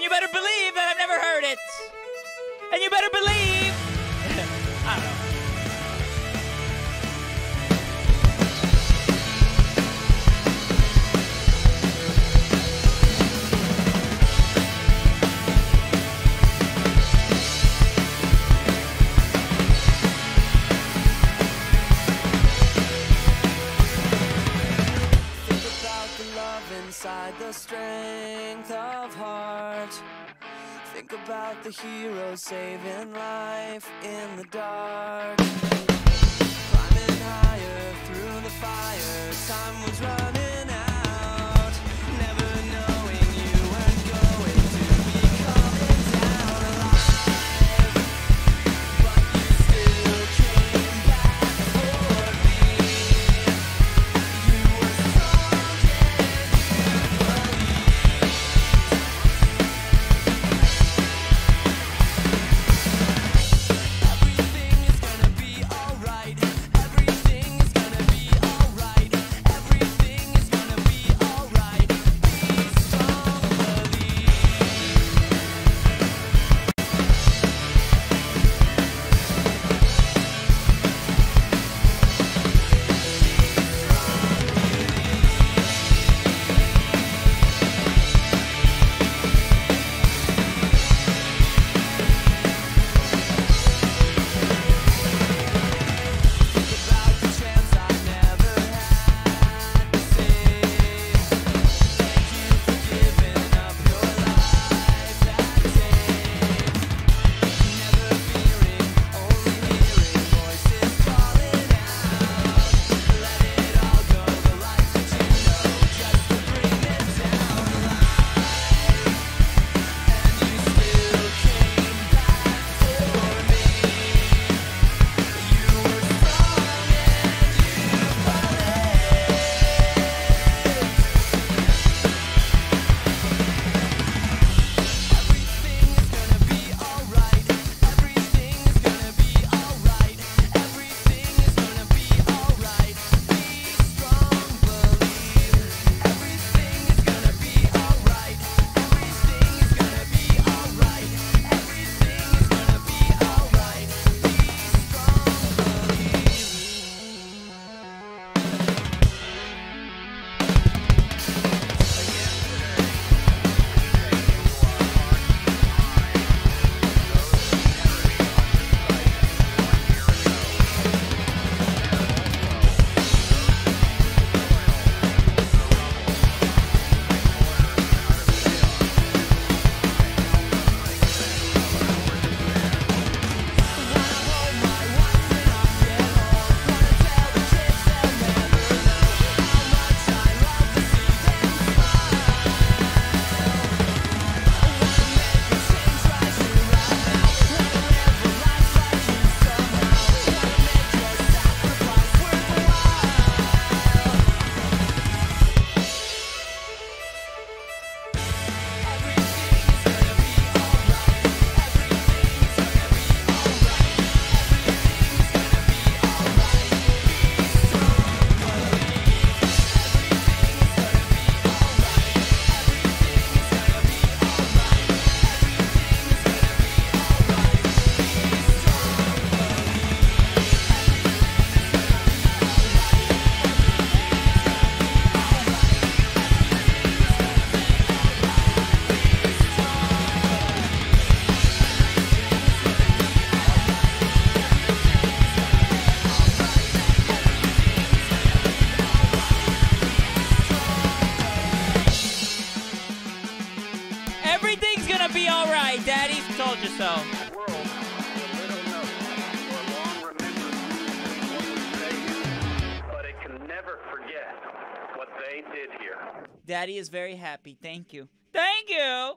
And you better believe that I've never heard it. And you better believe. I don't know. Inside the strength of heart, think about the hero saving life in the dark. Climbing higher through the fire, time was running out. So Daddy is very happy. Thank you. Thank you.